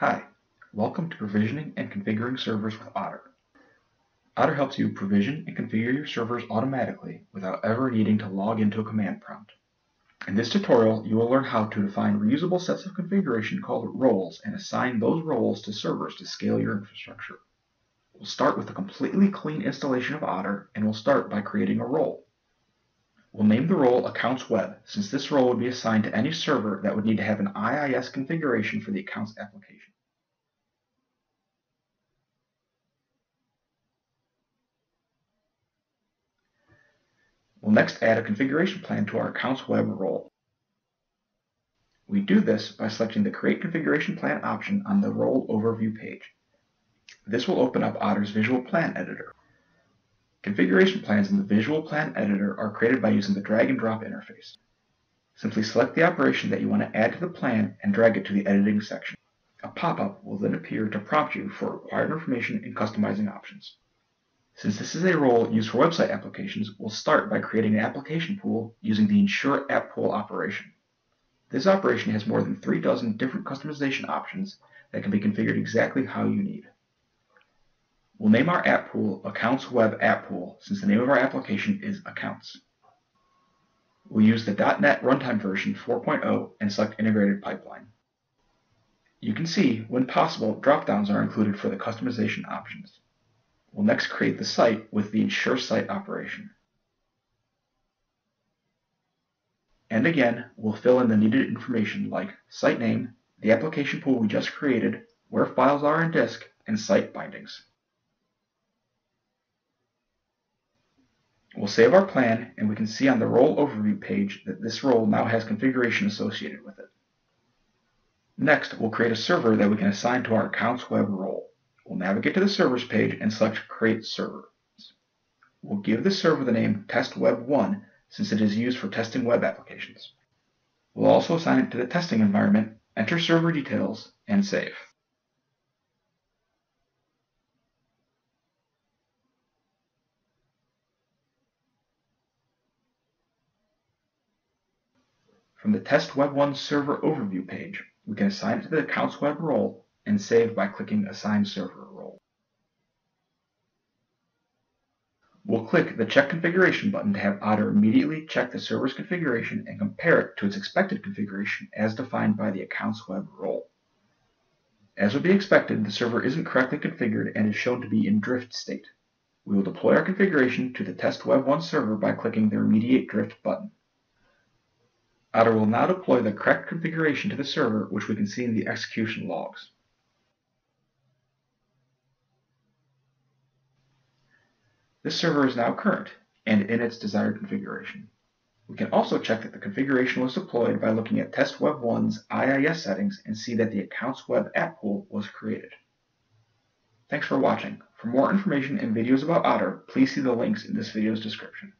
Hi, welcome to Provisioning and Configuring Servers with Otter. Otter helps you provision and configure your servers automatically without ever needing to log into a command prompt. In this tutorial, you will learn how to define reusable sets of configuration called roles and assign those roles to servers to scale your infrastructure. We'll start with a completely clean installation of Otter, and we'll start by creating a role. We'll name the role AccountsWeb, since this role would be assigned to any server that would need to have an IIS configuration for the accounts application. We'll next add a configuration plan to our AccountsWeb role. We do this by selecting the Create Configuration Plan option on the Role Overview page. This will open up Otter's Visual Plan Editor. Configuration plans in the Visual Plan Editor are created by using the drag-and-drop interface. Simply select the operation that you want to add to the plan and drag it to the editing section. A pop-up will then appear to prompt you for required information and customizing options. Since this is a role used for website applications, we'll start by creating an application pool using the Ensure App Pool operation. This operation has more than 36 different customization options that can be configured exactly how you need. We'll name our app pool AccountsWeb App Pool, since the name of our application is Accounts. We'll use the .NET Runtime version 4.0 and select Integrated Pipeline. You can see, when possible, drop-downs are included for the customization options. We'll next create the site with the Ensure Site operation. And again, we'll fill in the needed information like site name, the application pool we just created, where files are on disk, and site bindings. We'll save our plan, and we can see on the Role Overview page that this role now has configuration associated with it. Next, we'll create a server that we can assign to our AccountsWeb role. We'll navigate to the Servers page and select Create Server. We'll give the server the name TestWeb1, since it is used for testing web applications. We'll also assign it to the testing environment, enter server details, and save. From the TestWeb1 Server Overview page, we can assign it to the AccountsWeb role and save by clicking Assign Server Role. We'll click the Check Configuration button to have Otter immediately check the server's configuration and compare it to its expected configuration as defined by the AccountsWeb role. As would be expected, the server isn't correctly configured and is shown to be in drift state. We will deploy our configuration to the TestWeb1 server by clicking the Remediate Drift button. Otter will now deploy the correct configuration to the server, which we can see in the execution logs. This server is now current and in its desired configuration. We can also check that the configuration was deployed by looking at TestWeb1's IIS settings and see that the AccountsWeb app pool was created. Thanks for watching. For more information and videos about Otter, please see the links in this video's description.